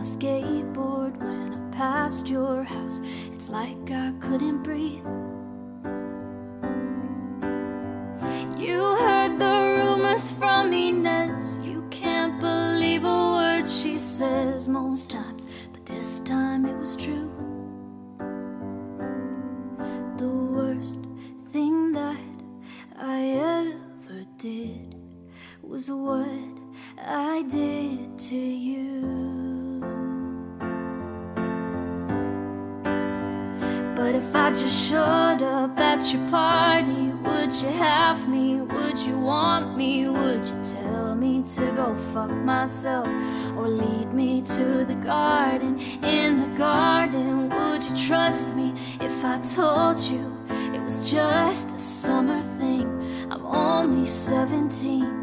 my skateboard when I passed your house. It's like I couldn't breathe. You heard the rumors from Inez. You can't believe a word she says most times, but this time it was true. The worst thing that I ever did was what I did to you. But if I just showed up at your party, would you have me? Would you want me? Would you tell me to go fuck myself? Or lead me to the garden? In the garden, would you trust me if I told you it was just a summer thing? I'm only 17.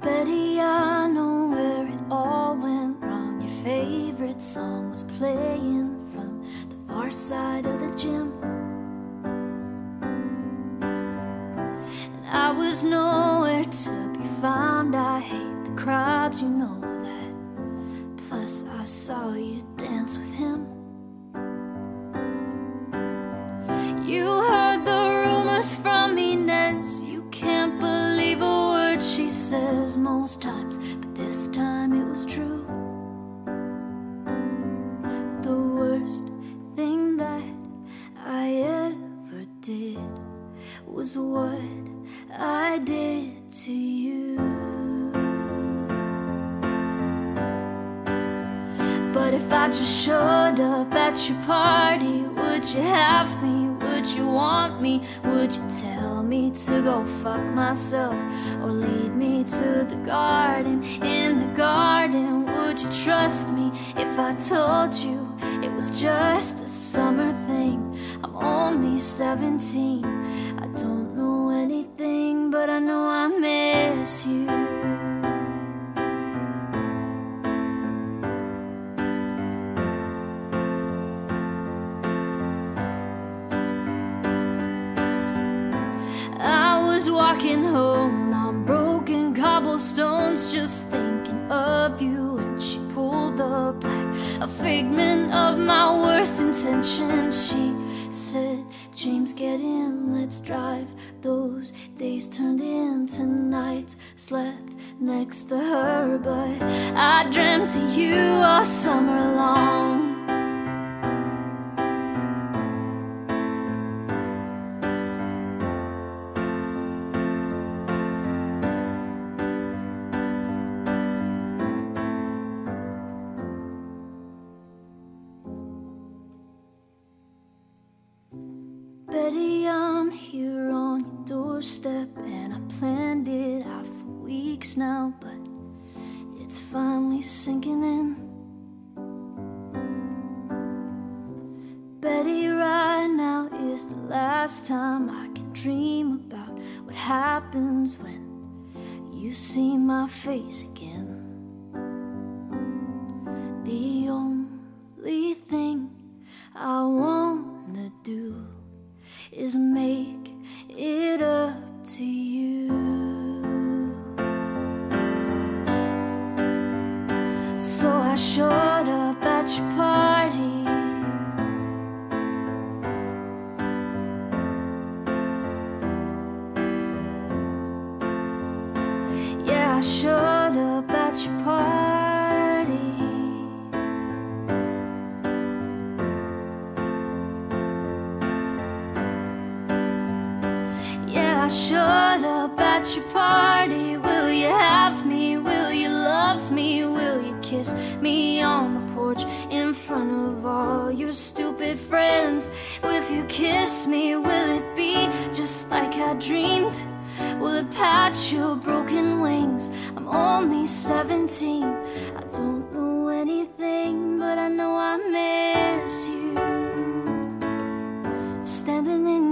Betty, I know where it all went wrong. Your favorite song was playing from the far side of the gym, and I was nowhere to be found. I hate the crowds, you know that. Plus, I saw you dance with him. You heard the rumors from Inez. You can't believe a word she says most times, but this time it was true. The worst thing that I ever did was what I did to you. But if I just showed up at your party, would you have me? Would you want me? Would you tell me to go fuck myself? Or lead me to the garden? In the garden, would you trust me if I told you it was just a summer thing? I'm only 17. I don't know anything, but I know I miss you. Walking home on broken cobblestones, just thinking of you, and she pulled up like a figment of my worst intentions. She said, "James, get in, let's drive." Those days turned into nights. Slept next to her, but I dreamt of you all summer long. Betty, I'm here on your doorstep, and I planned it out for weeks now, but it's finally sinking in. Betty, right now is the last time I can dream about what happens when you see my face again. The only thing I wanna do is make it up to you. So I showed up at your party. Yeah, I showed up at your party. I showed up at your party. Will you have me? Will you love me? Will you kiss me on the porch in front of all your stupid friends? If you kiss me, will it be just like I dreamed? Will it patch your broken wings? I'm only 17. I don't know anything, but I know I miss you. Standing in